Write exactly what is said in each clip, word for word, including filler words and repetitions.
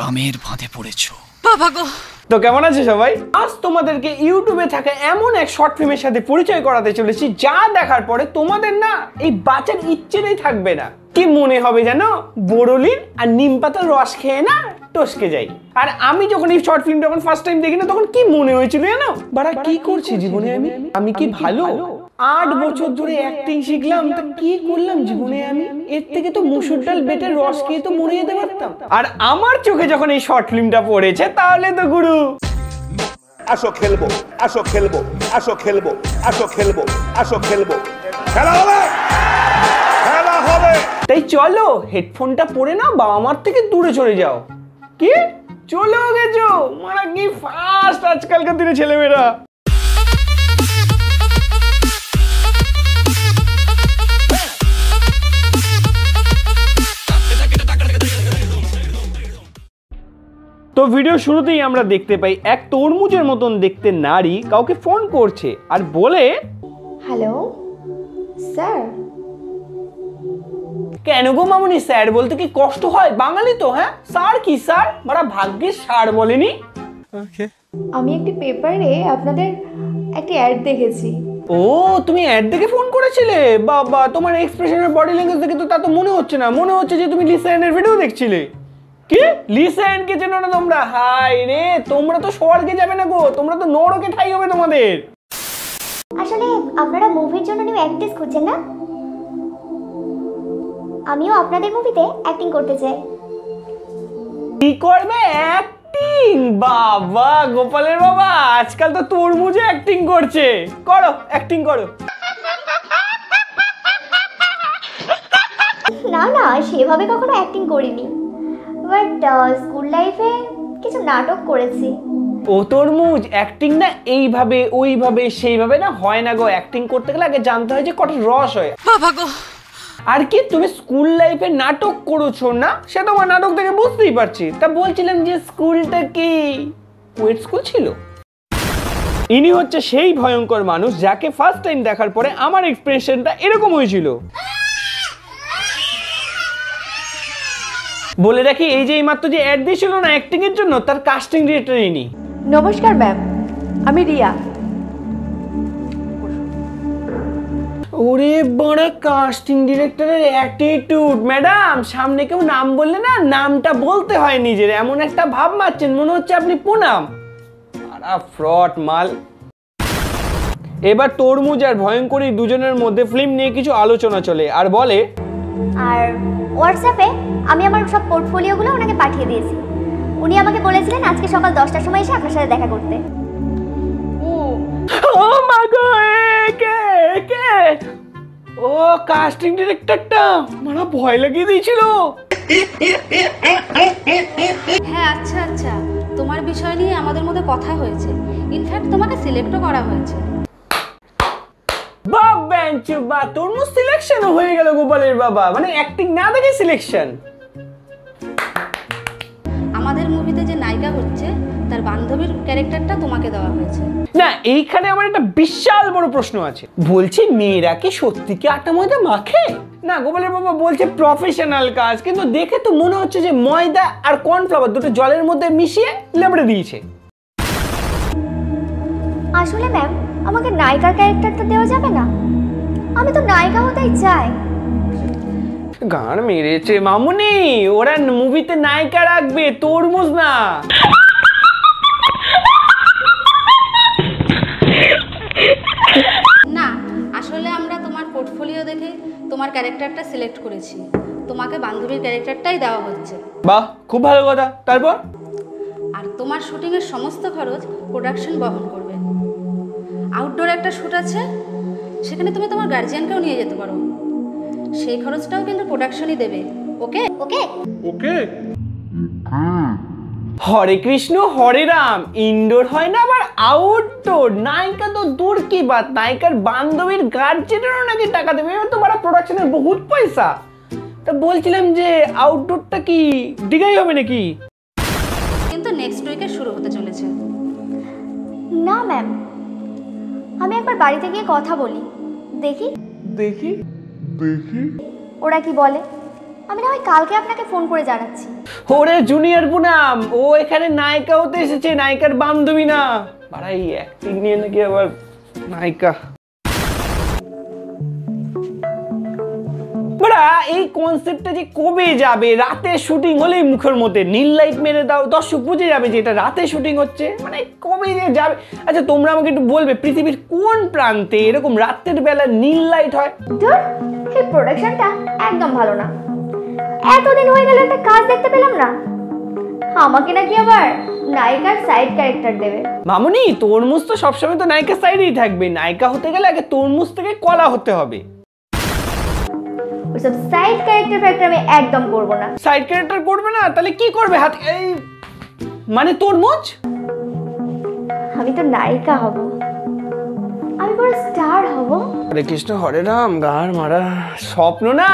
কামের ফাঁদে পড়েছো বাবা গো। তো কেমন আছো সবাই? আজ তোমাদেরকে ইউটিউবে থাকা এমন এক শর্ট ফিল্মের সাথে পরিচয় করাতে চলেছি, যা দেখার পরে তোমাদের না এই বাঁচার ইচ্ছেটাই থাকবে না। কি মনে হবে জানো, বোরোলিন আর নিম পাতার রস খেয়ে না টসকে যাই। আর আমি যখন এই শর্ট ফিল্ম যখন ফার্স্ট টাইম দেখি না, তখন কি মনে হয়েছিল জানো, বাড়া কি করছি জীবনে আমি, আমি কি ভালো, আট বছর ধরে অ্যাক্টিং শিখলাম, তা কি করলাম জীবনে আমি, এর থেকে তো মুসুর ডাল বেটের রস খেয়ে তো মরে যেতে পারতাম। আর আমার চোখে যখন এই শর্ট ফিল্মটা পড়েছে, তাহলে তো গুরু আসো খেলবো, আসো খেলবো, আসো খেলবো, আসো খেলবো, আসো খেলবো, খেলা হবে, খেলা হবে। তাই চলো হেডফোনটা পরে না বাবা মার থেকে দূরে চলে যাও। কি চলো গেছো মারা, কি ফাস্ট আজকালকার দিনে ছেলেমেয়েরা। তো ভিডিও শুরুতেই আমরা দেখতে পাই এক তরমুজের মতন দেখতে নারী কাউকে ফোন করছে আর বলে, হ্যালো স্যার। কেন গো মামুনি স্যার বলতে কি কষ্ট হয়? বাঙালি তো, হ্যাঁ স্যার কি স্যার, বড় ভাগ্যের স্যার বলেনি। ওকে, আমি একটি পেপারে আপনাদের একটি অ্যাড দেখেছি। ও তুমি অ্যাড দেখে ফোন করেছিলে? বাবা তোমার এক্সপ্রেশন আর বডি ল্যাঙ্গুয়েজ দেখে তো তা তো মনে হচ্ছে না, মনে হচ্ছে যে তুমি লিসেনের ভিডিও দেখছিলে। কি লিসেন কে চেনো না তোমরা? হাই রে, তোমরা তো স্বর্গে যাবে না গো, তোমরা তো নরকে ঠাই হবে তোমাদের। আসলে আপনারা মুভির জন্য নিউ অ্যাক্ট্রেস খুঁজছেন না? আমিও আপনাদের মুভিতে অ্যাক্টিং করতে চাই। কি করবে অ্যাক্টিং? বাবা গোপালের বাবা আজকাল তো তরমুজে অ্যাক্টিং করছে, করো অ্যাক্টিং করো। না না সেভাবে কখনো অ্যাক্টিং করিনি, বাট স্কুল লাইফে কিছু নাটক করেছি। ও তরমুজ অ্যাক্টিং না এইভাবে ওইভাবে সেইভাবে না হয় না গো, অ্যাক্টিং করতে গেলে আগে জানতে হয় যে কত রস হয়। বাবা গো, আর কি তুমি স্কুল লাইফে নাটক করেছো না? সে তোমার নাটক থেকে বুঝতেই পারছি। তা বলছিলাম যে স্কুলটা কি ওয়েট স্কুল ছিল? ইনি হচ্ছে সেই ভয়ঙ্কর মানুষ যাকে ফার্স্ট টাইম দেখার পরে আমার এক্সপ্রেশনটা এরকম হয়েছিল। বলে রাখি এই যে এইমাত্র যে অ্যাড দিয়েছিল না অ্যাক্টিং এর জন্য, তার কাস্টিং ডিরেক্টর ইনি। নমস্কার ম্যাম, আমি রিয়া। ওরে বড় কাস্টিং ডিরেক্টরের অ্যাটিটিউড। ম্যাডাম সামনে কেউ নাম বললে না নামটা বলতে হয় নিজের, এমন একটা ভাব মারছেন মনে হচ্ছে আপনি পুনাম। আরা ফ্রড মাল। এবার তরমুজ আর ভয়ঙ্করী দুজনের মধ্যে ফিল্ম নিয়ে কিছু আলোচনা চলে আর বলে, আর হোয়াটসঅ্যাপে আমি আমার সব পোর্টফোলিওগুলো ওনাকে পাঠিয়ে দিয়েছি, উনি আমাকে বলেছিলেন আজকে সকাল দশটার সময় এসে আপনার সাথে দেখা করতে। ও মা গো, কে কে ও কাস্টিং ডিরেক্টরটা মানে ভয় লাগিয়ে দিয়েছিল। হ্যাঁ আচ্ছা আচ্ছা, তোমার বিষয় নিয়ে আমাদের মধ্যে কথা হয়েছে, ইনফ্যাক্ট তোমাকে সিলেক্ট করা হয়েছে। বাপ বেঞ্চু বা তরমুজ সিলেকশন হয়ে গেল গোপালের বাবা, মানে অ্যাক্টিং না দেখে সিলেকশন। আমাদের মুভিতে যে নায়িকা হচ্ছে তার বান্ধবীর ক্যারেক্টারটা তোমাকে দেওয়া হয়েছে। না এইখানে আমার একটা বিশাল বড় প্রশ্ন আছে, বলছি মেয়েরা কি সত্যি কি আটা ময়দা মাখে? না গোপালের বাবা বলছে প্রফেশনাল কাজ, কিন্তু দেখে তো মনে হচ্ছে যে ময়দা আর কর্নফ্লাওয়ার দুটো জলের মধ্যে মিশিয়ে লেবড়ে দিয়েছে। আসলে ম্যাম আমাকে নায়িকার ক্যারেক্টারটা দেওয়া যাবে না, আমি তো নায়িকা হতেই চাই। গান মেরেছে মামুনি, ওরা মুভিতে নায়িকা রাখবে তরমুজ না। না আসলে আমরা তোমার পোর্টফোলিও দেখে তোমার ক্যারেক্টারটা সিলেক্ট করেছি, তোমাকে বান্ধবীর ক্যারেক্টারটাই দেওয়া হচ্ছে। বাহ খুব ভালো কথা। তারপর? আর তোমার শুটিং এর সমস্ত খরচ প্রোডাকশন বহন করবে। আউটডোর একটা শুট আছে, সেখানে তুমি তোমার গার্জিয়ানকেও নিয়ে যেতে পারো, সেই খরচটাও কিন্তু প্রোডাকশনই দেবে। Okay okay okay. Hare Krishna Hare Ram, indoor হয় না আবার আউটডোর। নায়িকা তো দূর কি বাত, নায়িকার বান্ধবীর গার্জেনেরও নাকি টাকা দেবে, এবার তো বড় প্রোডাকশনের বহুত পয়সা। তা বলছিলাম যে আউটডোরটা কি দিঘাই হবে নাকি? কিন্তু নেক্সট উইকে শুরু হতে চলেছে। না ম্যাম আমি একবার বাড়িতে গিয়ে কথা বলি, দেখি দেখি দেখি ওরা কি বলে, আমি না ওই কালকে আপনাকে ফোন করে জানাচ্ছি। ওরে জুনিয়র পুনাম, ও এখানে নায়িকা হতে এসেছে, নায়িকার বান্ধবী না। বাড়াই অ্যাক্টিং নিয়ে নাকি আবার নায়িকা। বড়া এই কনসেপ্টটা যে কবে যাবে, রাতে শুটিং হলেই মুখের মধ্যে নীল লাইট মেরে দাও, দর্শক বুঝে যাবে যে এটা রাতে শুটিং হচ্ছে, মানে কবে যে যাবে। আচ্ছা তোমরা আমাকে একটু বলবে পৃথিবীর কোন প্রান্তে এরকম রাতের বেলা নীল লাইট হয়? এই প্রোডাকশনটা একদম ভালো না, এতদিন হয়ে গেল একটা কাজ দেখতে পেলাম না। আমাকে নাকি আবার নায়িকার সাইড ক্যারেক্টার দেবে। মামুনি তরমুজ তো সবসময় তো নায়িকার সাইডেই থাকবে, নায়িকা হতে গেলে আগে তরমুজ থেকে কলা হতে হবে। ওসব সাইড ক্যারেক্টার ফ্যাক্টর আমি একদম করব না। সাইড ক্যারেক্টার করবে না তাহলে কি করবে? হাত এই মানে তরমুজ? আমি তো নায়িকা হব, আমি বড় স্টার হব। আরে কৃষ্ণ হরে রাম, গার মারা স্বপ্ন না,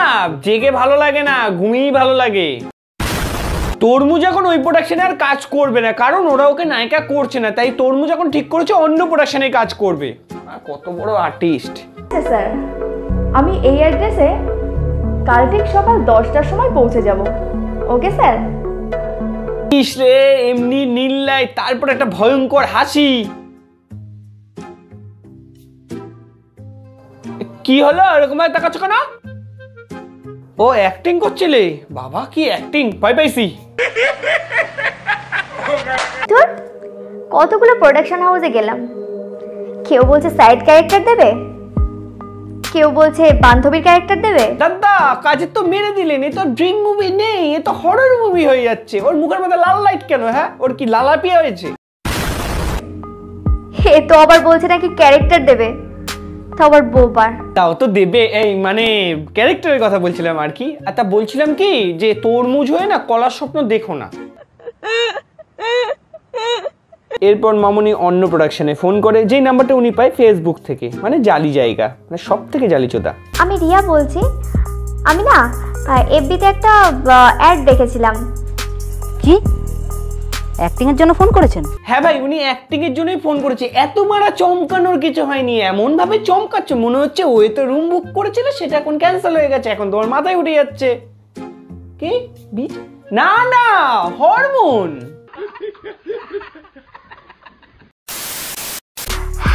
জেগে ভালো লাগে না, ঘুমিয়ে ভালো লাগে। তরমুজ এখন ওই প্রোডাকশনে আর কাজ করবে না, কারণ ওরা ওকে নায়িকা করছে না, তাই তরমুজ এখন ঠিক করেছে অন্য প্রোডাকশনে কাজ করবে। আর কত বড় আর্টিস্ট। স্যার আমি এই অ্যাড্রেসে কাল ঠিক সকাল দশটার সময় পৌঁছে যাব, ওকে স্যার? ইসরে এমনি নীল লাইট, তারপর একটা ভয়ঙ্কর হাসি। কি হলো এরকম ভাবে তাকাচ্ছ কেন? ও অ্যাক্টিং করছিলে? বাবা কি অ্যাক্টিং, ভয় পাইছি। কতগুলো প্রোডাকশন হাউসে গেলাম, কেউ বলছে সাইড ক্যারেক্টার দেবে, কেউ বলছে বান্ধবীর ক্যারেক্টার দেবে। দাদা কাজে তো মেরে দিলেন, এ তো ড্রিম মুভি নেই, এ তো হরর মুভি হয়ে যাচ্ছে। ওর মুখের মধ্যে লাল লাইট কেন? হ্যাঁ ওর কি লালাপিয়া হয়েছে? এ তো আবার বলছে নাকি ক্যারেক্টার দেবে, তাও বোবার। তাও তো দেবে, এই মানে ক্যারেক্টারের কথা বলছিলাম আর কি। আর তা বলছিলাম কি যে তরমুজ হয়ে না কলার স্বপ্ন দেখো না। এরপর মামনি অন্য প্রোডাকশনে ফোন করে, যেই নাম্বারটা উনি পায় ফেসবুক থেকে, মানে জালি জায়গা, মানে সব থেকে জালি চোদা। আমি রিয়া বলছি, আমি না এফবিতে একটা অ্যাড দেখেছিলাম। কি অ্যাক্টিং এর জন্য ফোন করেছেন? হ্যাঁ ভাই উনি অ্যাক্টিং এর জন্যই ফোন করেছে। এত মারা চমকানোর কিছু হয়নি, এমন ভাবে চমকাচ্ছে মনে হচ্ছে ওই তো রুম বুক করেছিল সেটা এখন ক্যান্সেল হয়ে গেছে, এখন তোমার মাথায় উঠে যাচ্ছে। কি বীজ? না না হরমোন।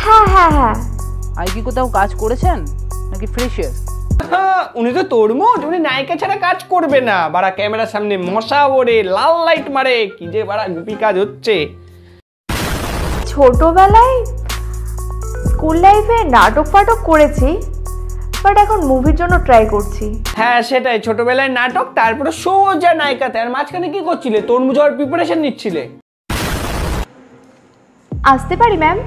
হ্যাঁ হ্যাঁ হ্যাঁ। আর কি কোথাও কাজ করেছেন নাকি ফ্রেশার? উনি তো তরমুজ, উনি নায়িকা ছাড়া কাজ করবে না। বাড়া ক্যামেরার সামনে মশা ওড়ে, লাল লাইট মারে, কি যে বাড়া গুপি কাজ হচ্ছে। ছোটবেলায় স্কুল লাইফে নাটক ফাটক করেছি, বাট এখন মুভির জন্য ট্রাই করছি। হ্যাঁ সেটাই, ছোটবেলায় নাটক, তারপরে সোজা নায়িকাতে। আর মাঝখানে কি করছিলে? তরমুজ আর প্রিপারেশন নিচ্ছিলে। আসতে পারি ম্যাম?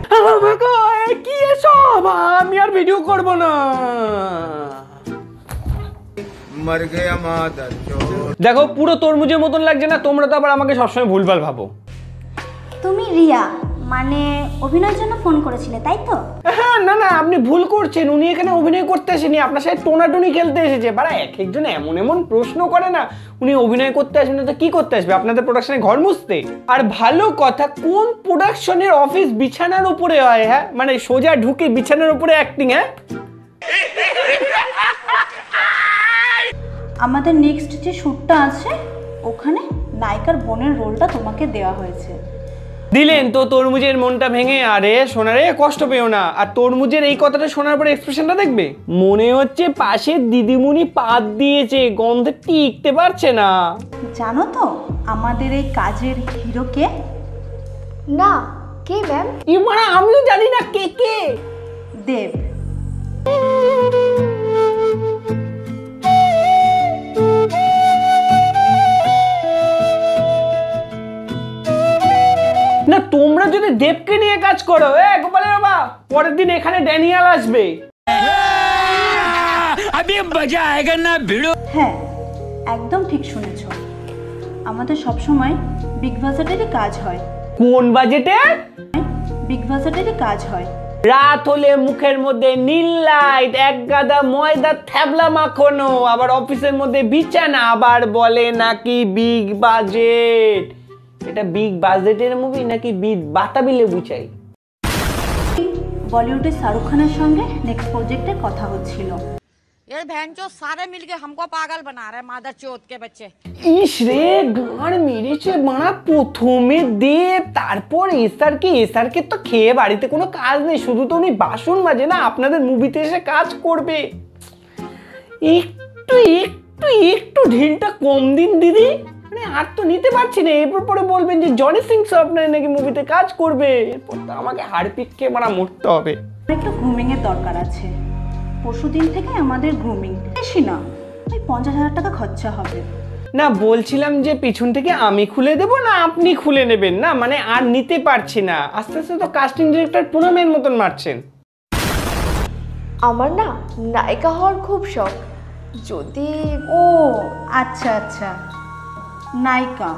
কি এসব, আমি আর ভিডিও করব না। দেখো পুরো তরমুজের মতন লাগছে না, তোমরা তো আবার আমাকে সবসময় ভুলভাল ভাবো। তুমি রিয়া মানে অভিনয়ের জন্য ফোন করেছিলে তাই তো? হ্যাঁ। না না আপনি ভুল করছেন, উনি এখানে অভিনয় করতে আসেনি, আপনার সাথে টোনাটুনি খেলতে এসেছে। বাড়া এক একজন এমন এমন প্রশ্ন করে না, উনি অভিনয় করতে আসবেন না তো কি করতে আসবে? আপনাদের প্রোডাকশনে ঘর মুছতে? আর ভালো কথা, কোন প্রোডাকশনের অফিস বিছানার উপরে হয়? হ্যাঁ মানে সোজা ঢুকে বিছানার উপরে অ্যাক্টিং। হ্যাঁ আমাদের নেক্সট যে শ্যুটটা আছে ওখানে নায়িকার বোনের রোলটা তোমাকে দেওয়া হয়েছে। দিলেন তো তরমুজের মনটা ভেঙে। আরে সোনারে কষ্ট পেও না। আর তরমুজের এই কথাটা শোনার পরে এক্সপ্রেশনটা দেখবে, মনে হচ্ছে পাশে দিদিমণি পাত দিয়েছে, গন্ধে টিকতে পারছে না। জানো তো আমাদের এই কাজের হিরোকে না কে ম্যাম? ইমানা আমিও জানি না কে কে। দেব। না তোমরা যদি দেবকে নিয়ে কাজ করো, এ গোপালের বাবা পরের দিন এখানে ড্যানিয়াল আসবে। আবি মজা আয়েগা না ভিড়ো। হ্যাঁ একদম ঠিক শুনেছো, আমাদের সব সময় বিগ বাজেটেরই কাজ হয়। কোন বাজেটে? বিগ বাজেটেরই কাজ হয়। রাত হলে মুখের মধ্যে নীল লাইট, এক গাদা ময়দা থ্যাবলা মাখনো, আবার অফিসের মধ্যে বিছানা, আবার বলে নাকি বিগ বাজেট। এটা বিগ বাজেটের মুভি নাকি বিগ বাতাবি লেবু চাই? বলিউডে শাহরুখ খানের সঙ্গে নেক্সট প্রজেক্টে কথা হচ্ছিল, तेरे बहनचोद सारे मिलके हमको पागल बना रहे मादर चोद के बच्चे। इश रे गान मेरे चे बना पोथोमे दे তারপর এসারকে এসারকে তো খেয়ে বাড়িতে কোনো কাজ নেই শুধু তো উনি বাসন মাজে না আপনাদের মুভিতে এসে কাজ করবে একটু একটু একটু ঢিলটা কম দিন দিদি মানে আর তো নিতে পারছি না এরপর পরে বলবেন যে জনি সিং স্যার আপনারা নাকি মুভিতে কাজ করবে এরপর তো আমাকে হাড়পিক খেয়ে বড় মরতে হবে একটু গ্রুমিং এর দরকার আছে পরশুদিন থেকে আমাদের গ্রুমিং বেশি না ওই পঞ্চাশ হাজার টাকা খরচা হবে না বলছিলাম যে পিছন থেকে আমি খুলে দেব না আপনি খুলে নেবেন না মানে আর নিতে পারছি না আস্তে আস্তে তো কাস্টিং ডিরেক্টর পুরো মেন মতন মারছেন আমার না নায়িকা হওয়ার খুব শখ যদি ও আচ্ছা আচ্ছা নায়িকা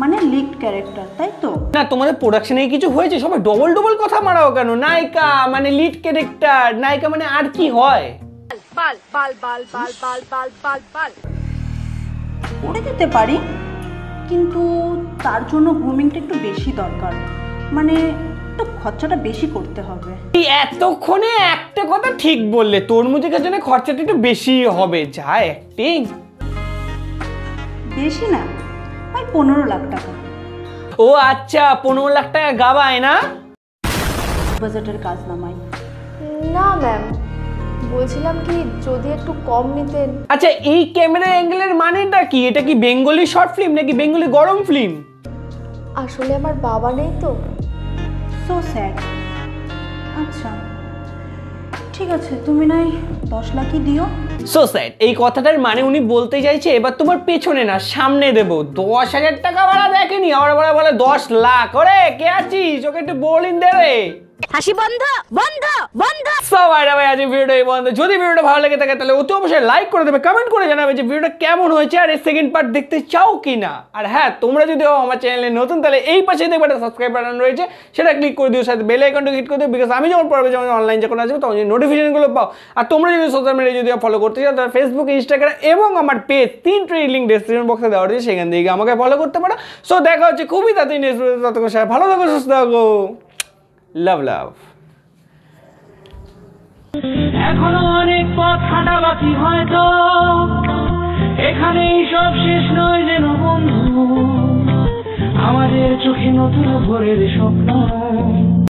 মানে লিড ক্যারেক্টার তাই তো না তোমাদের প্রোডাকশনে কিছু হয়েছে সবাই ডবল ডবল কথা মারাও কেন নায়িকা মানে লিড ক্যারেক্টার নায়িকা মানে আর কি হয় বাল বাল বাল বাল বাল বাল বাল বাল করে দিতে পারি কিন্তু তার জন্য গ্রুমিংটা একটু বেশি দরকার মানে তো খরচাটা বেশি করতে হবে এতক্ষণে একটা কথা ঠিক বললে তোর মুজের জন্য খরচাটা একটু বেশি হবে যা অ্যাক্টিং বেশি না ভাই পনেরো লাখ টাকা ও আচ্ছা পনেরো লাখ টাকা গাবায় না বাজেটের কাজ নামাই না ম্যাম বলছিলাম কি যদি একটু কম নিতেন আচ্ছা এই ক্যামেরা অ্যাঙ্গেলের মানেটা কি এটা কি বেঙ্গলি শর্ট ফিল্ম নাকি বেঙ্গলি গরম ফিল্ম আসলে আমার বাবা নেই তো সো স্যাড আচ্ছা ঠিক আছে তুমি নাই দশ লাখই দিও সো স্যাড এই কথাটার মানে উনি বলতে চাইছে এবার তোমার পেছনে না সামনে দেব দশ হাজার টাকা ভাড়া দেখেনি আর বড় বলে দশ লাখ ওরে কে আছিস ওকে একটু বলিন দে রে হাসি বন্ধ বন্ধ বন্ধ সবাই ভাই আজ ভিডিও এই বন্ধ যদি ভিডিওটা ভালো লাগে থাকে তাহলে অতি অবশ্যই লাইক করে দেবে কমেন্ট করে জানাবে যে ভিডিওটা কেমন হয়েছে আর এই সেকেন্ড পার্ট দেখতে চাও কিনা আর হ্যাঁ তোমরা যদি আমার চ্যানেলে নতুন তাহলে এই পাশে দেখবে একটা সাবস্ক্রাইব বাটন রয়েছে সেটা ক্লিক করে দিও সাথে বেল আইকনটা ক্লিক করে দিও বিকজ আমি যখন পড়বে যখন অনলাইন যখন আসবে তখন যে নোটিফিকেশনগুলো পাও আর তোমরা যদি সোশ্যাল মিডিয়া যদি ফলো করতে চাও তাহলে ফেসবুক ইনস্টাগ্রাম এবং আমার পেজ তিনটে লিঙ্ক ডেসক্রিপশন বক্সে দেওয়া রয়েছে সেখান থেকে আমাকে ফলো করতে পারো সো দেখা হচ্ছে খুবই তাড়াতাড়ি নেক্সট ভিডিওতে ততক্ষণ সবাই ভালো থাকো সুস্থ থাকো লাভ লাভ এখনো অনেক পথ হাঁটা বাকি হয়তো এখানেই সব শেষ নয় যেন বন্ধু আমাদের চোখে নতুন ভোরের স্বপ্ন